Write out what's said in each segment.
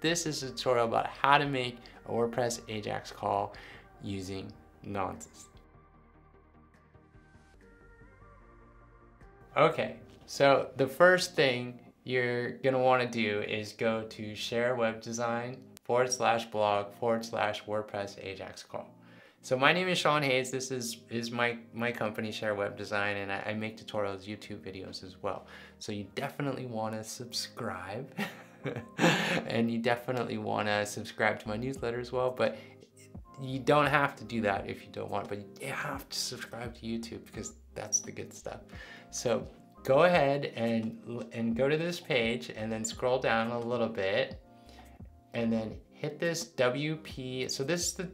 This is a tutorial about how to make a WordPress AJAX call using Nonces. Okay, so the first thing you're gonna wanna do is go to sharewebdesign.com/blog/WordPress AJAX call. So my name is Sean Hayes. This is my company, Share Web Design, and I make tutorials, YouTube videos as well. So you definitely wanna subscribe. And you definitely want to subscribe to my newsletter as well, but you don't have to do that if you don't want, but you have to subscribe to YouTube because that's the good stuff. So go ahead and go to this page and then scroll down a little bit and then hit this WP. So this is the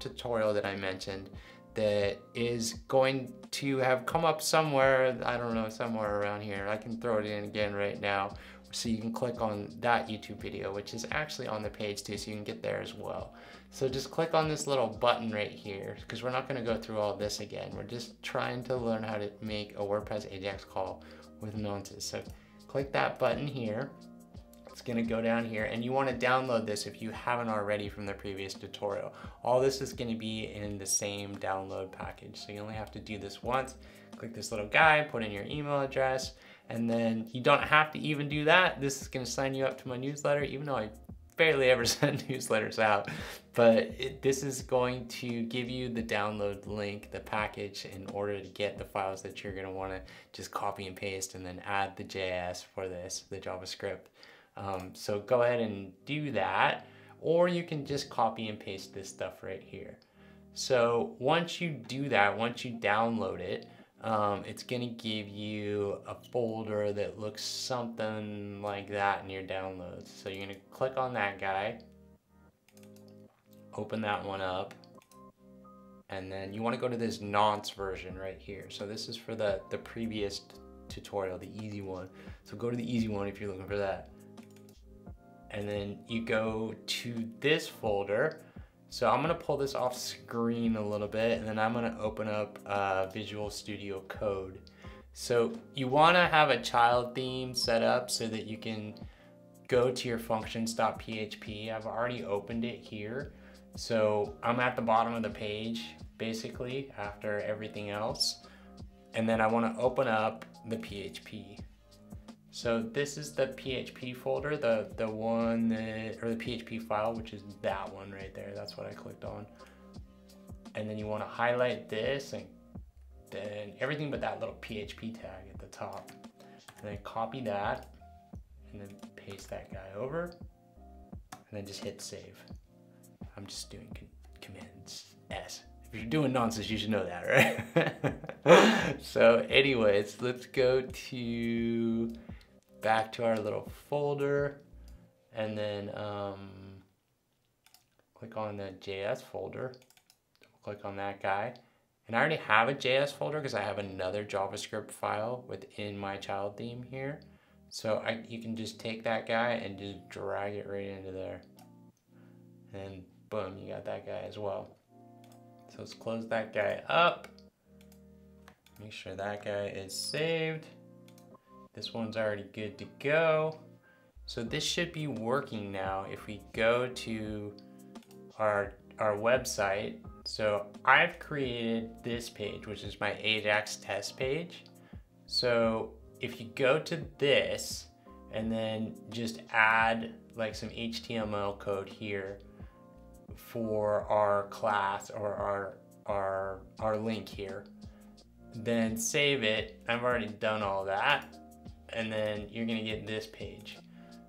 tutorial that I mentioned that is going to have come up somewhere. I don't know, somewhere around here. I can throw it in again right now. So you can click on that YouTube video, which is actually on the page too, so you can get there as well. So just click on this little button right here, because we're not gonna go through all this again. We're just trying to learn how to make a WordPress AJAX call with Nonces. So click that button here. It's gonna go down here, and you wanna download this if you haven't already from the previous tutorial. All this is gonna be in the same download package. So you only have to do this once. Click this little guy, put in your email address, and then you don't have to even do that. This is gonna sign you up to my newsletter, even though I barely ever send newsletters out. But this is going to give you the download link, the package, in order to get the files that you're gonna wanna just copy and paste and then add the JS for this, the JavaScript. So go ahead and do that, or you can just copy and paste this stuff right here. So once you do that, once you download it, it's gonna give you a folder that looks something like that in your downloads. So you're gonna click on that guy, open that one up, and then you wanna go to this nonce version right here. So this is for the previous tutorial, the easy one. So go to the easy one if you're looking for that. And then you go to this folder. So I'm gonna pull this off screen a little bit, and then I'm gonna open up Visual Studio Code. So you wanna have a child theme set up so that you can go to your functions.php. I've already opened it here. So I'm at the bottom of the page, basically, after everything else. And then I wanna open up the PHP. So this is the PHP folder, the one that, or the PHP file, which is that one right there. That's what I clicked on. And then you want to highlight this and then everything but that little PHP tag at the top. And then copy that and then paste that guy over and then just hit save. I'm just doing Command S. If you're doing Nonces, you should know that, right? So anyways, let's go to back to our little folder and then click on the JS folder, click on that guy. And I already have a JS folder because I have another JavaScript file within my child theme here. So you can just take that guy and just drag it right into there. And boom, you got that guy as well. So let's close that guy up. Make sure that guy is saved. This one's already good to go. So this should be working now if we go to our website. So I've created this page, which is my AJAX test page. So if you go to this and then just add like some HTML code here for our class or our link here, then save it. I've already done all that. And then you're gonna get this page.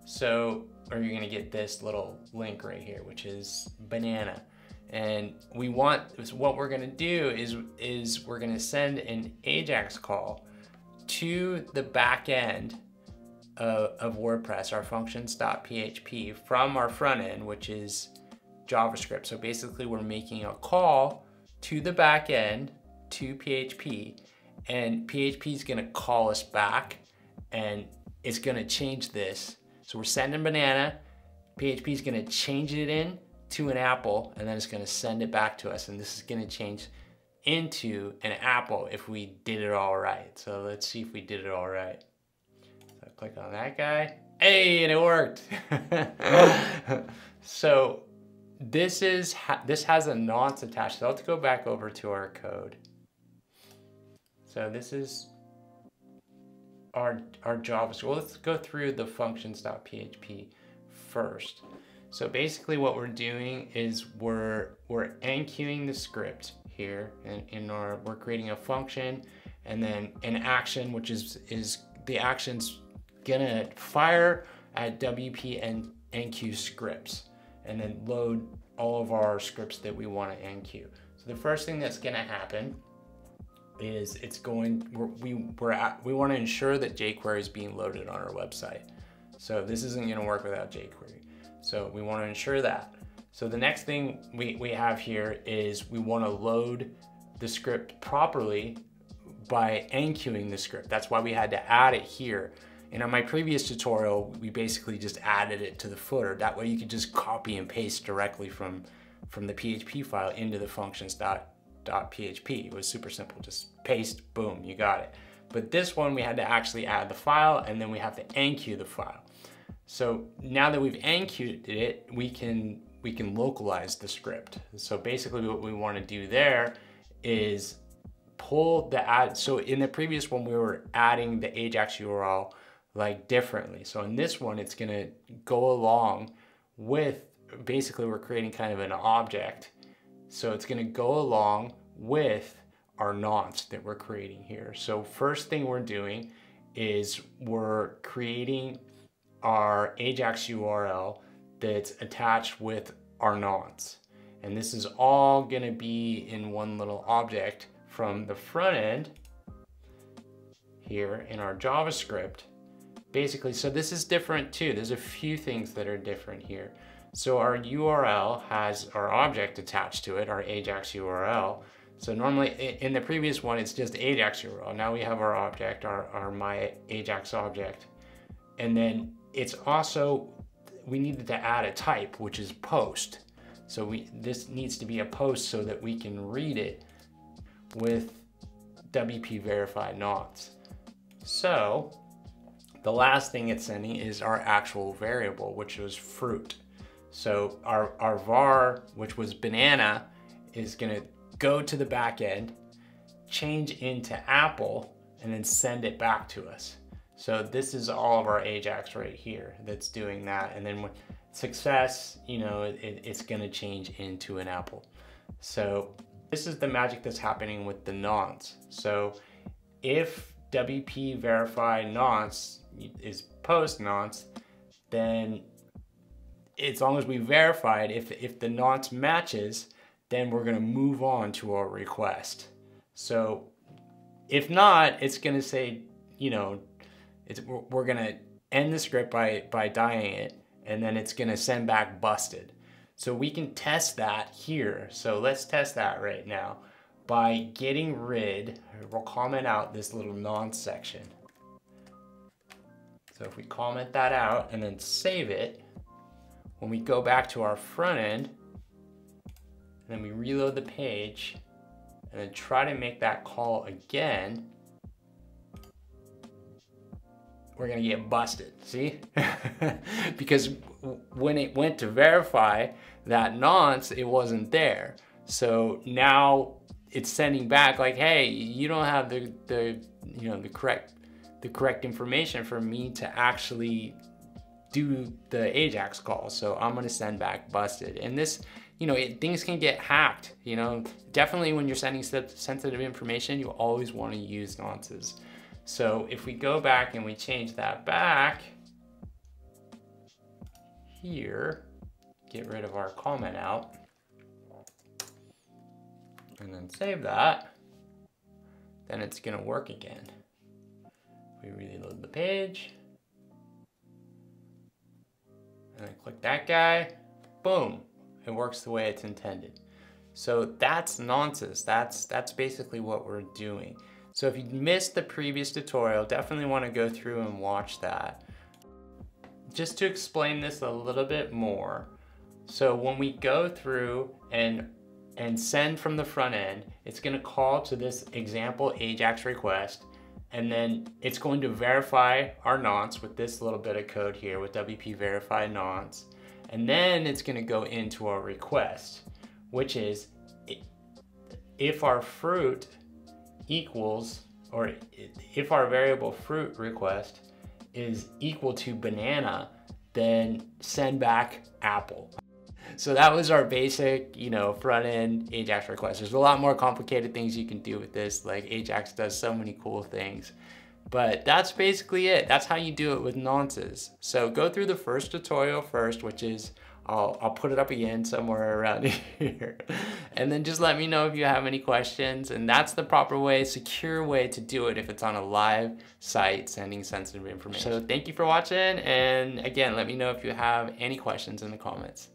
So, or you're gonna get this little link right here, which is banana. And we want, so what we're gonna do is we're gonna send an AJAX call to the back end of WordPress, our functions.php, from our front end, which is JavaScript. So basically we're making a call to the back end, to PHP, and PHP is gonna call us back and it's gonna change this. So we're sending banana, PHP is gonna change it in to an apple, and then it's gonna send it back to us. And this is gonna change into an apple if we did it all right. So let's see if we did it all right. So click on that guy, Hey, and it worked. So this has a nonce attached. So let's go back over to our code. So this is our JavaScript. Well, let's go through the functions.php first. So basically what we're doing is we're enqueuing the script here, and we're creating a function and then an action, which is the action's gonna fire at WP and enqueue scripts and then load all of our scripts that we want to enqueue. So the first thing that's gonna happen is we want to ensure that jQuery is being loaded on our website. So this isn't gonna work without jQuery. So we want to ensure that. So the next thing we have here is we want to load the script properly by enqueuing the script. That's why we had to add it here. And on my previous tutorial, we basically just added it to the footer. That way you could just copy and paste directly from the PHP file into the functions.php. It was super simple, just paste, boom, you got it. But this one, we had to actually add the file and then we have to enqueue the file. So now that we've enqueued it, we can localize the script. So basically what we want to do there is pull the add. So in the previous one, we were adding the AJAX URL like differently. So in this one, it's going to go along with, basically we're creating kind of an object. So it's going to go along with our nonce that we're creating here. So first thing we're doing is we're creating our AJAX URL that's attached with our nonce. And this is all going to be in one little object from the front end here in our JavaScript. Basically, so this is different too. There's a few things that are different here. So our URL has our object attached to it, our AJAX URL. So normally in the previous one, it's just AJAX URL. Now we have our object, our my AJAX object. And then it's also, we needed to add a type, which is post. So this needs to be a post so that we can read it with WP verified nonce. So the last thing it's sending is our actual variable, which was fruit. So our var, which was banana, is gonna go to the back end, change into apple, and then send it back to us. So this is all of our AJAX right here that's doing that. And then when success, you know, it's gonna change into an apple. So this is the magic that's happening with the nonce. So if WP verify nonce is post nonce, then as long as we verify it, if the nonce matches, then we're gonna move on to our request. So if not, it's gonna say, you know, we're gonna end the script by dying it, and then it's gonna send back busted. So we can test that here. So let's test that right now by getting rid, we'll comment out this little nonce section. So if we comment that out and then save it, when we go back to our front end, and then we reload the page, and then try to make that call again, we're gonna get busted, see? Because when it went to verify that nonce, it wasn't there. So now it's sending back like, hey, you don't have the correct information for me to actually do the AJAX call. So I'm gonna send back busted. And this, you know, things can get hacked, you know? Definitely when you're sending sensitive information, you always wanna use nonces. So if we go back and we change that back here, get rid of our comment out, and then save that, then it's gonna work again. We reload the page, and then click that guy, boom, it works the way it's intended. So that's nonces, that's basically what we're doing. So if you missed the previous tutorial, definitely want to go through and watch that. Just to explain this a little bit more. So when we go through and send from the front end, it's going to call to this example AJAX request. and then it's going to verify our nonce with this little bit of code here with WP verify nonce, and then it's going to go into our request, which is if our fruit equals, or if our variable fruit request is equal to banana, then send back apple. So that was our basic, you know, front end AJAX request. There's a lot more complicated things you can do with this. Like AJAX does so many cool things, but that's basically it. That's how you do it with nonces. So go through the first tutorial first, which is, I'll put it up again somewhere around here. And then just let me know if you have any questions. And that's the proper way, secure way to do it if it's on a live site sending sensitive information. So thank you for watching. And again, let me know if you have any questions in the comments.